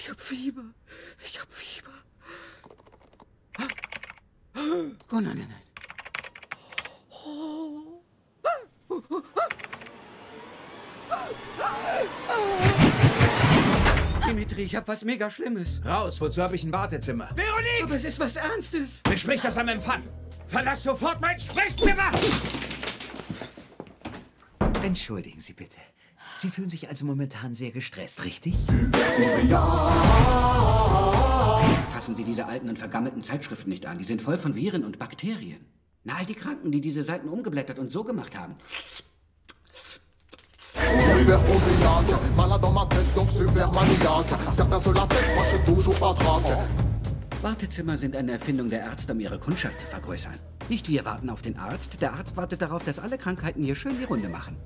ich hab Fieber. Ich hab Fieber. Oh nein, nein, nein. Oh. Dimitri, ich hab was mega Schlimmes. Raus, wozu habe ich ein Wartezimmer? Veronique! Aber es ist was Ernstes. Besprich das am Empfang. Verlass sofort mein Sprechzimmer! Entschuldigen Sie bitte. Sie fühlen sich also momentan sehr gestresst, richtig? Fassen Sie diese alten und vergammelten Zeitschriften nicht an. Die sind voll von Viren und Bakterien. Na, all die Kranken, die diese Seiten umgeblättert und so gemacht haben. Wartezimmer sind eine Erfindung der Ärzte, um ihre Kundschaft zu vergrößern. Nicht wir warten auf den Arzt, der Arzt wartet darauf, dass alle Krankheiten hier schön die Runde machen.